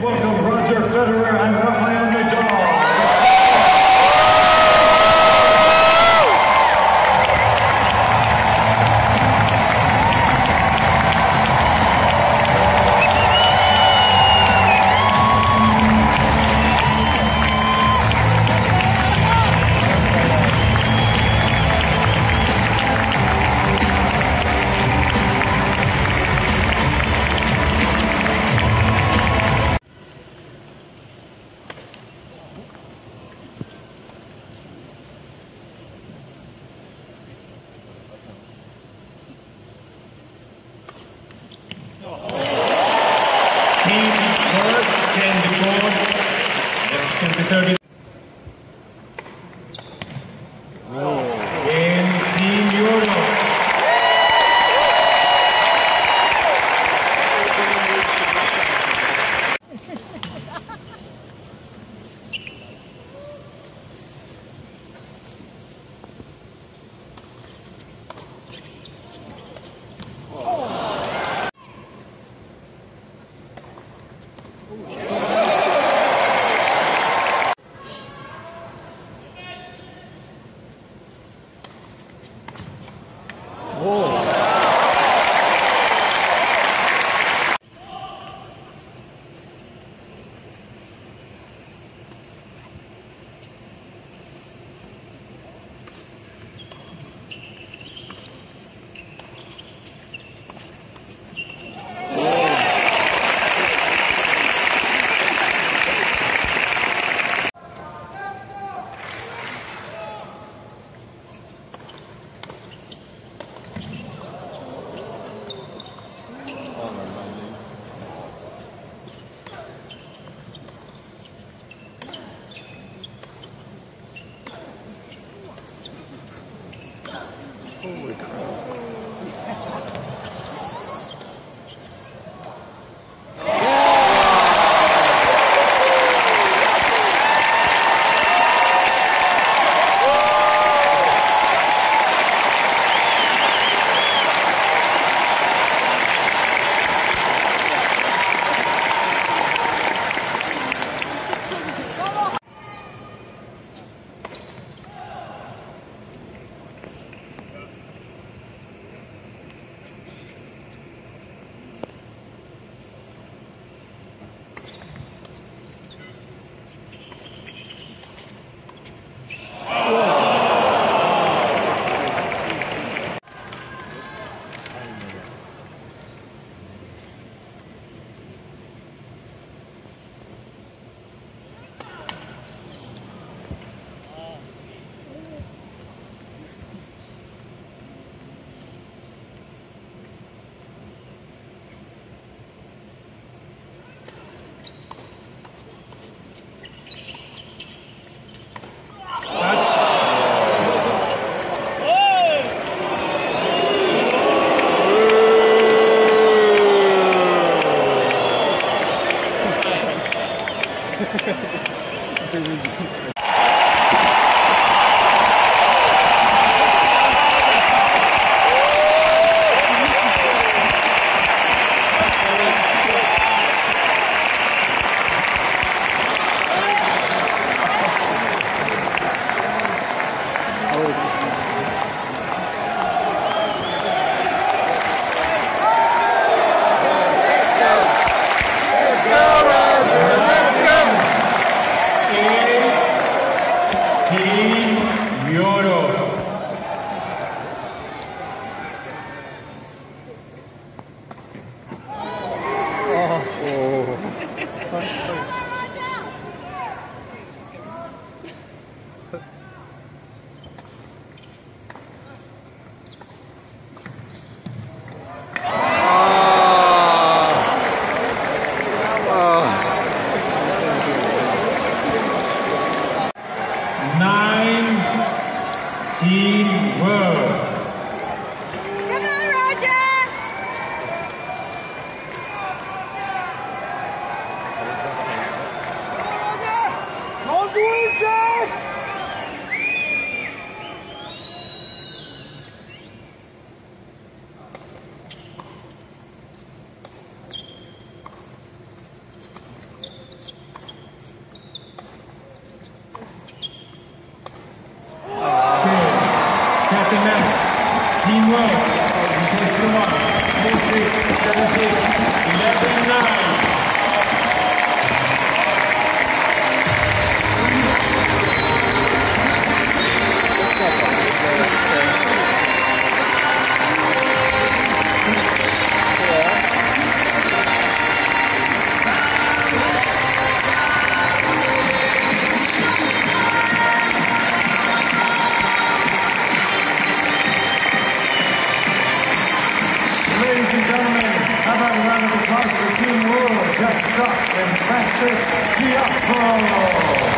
Welcome Roger Federer and Rafael Nadal. Holy crap. Teamwork, this is the one, 4-6, 7-6, 11-9. Team World, just stop and practice Dioporo.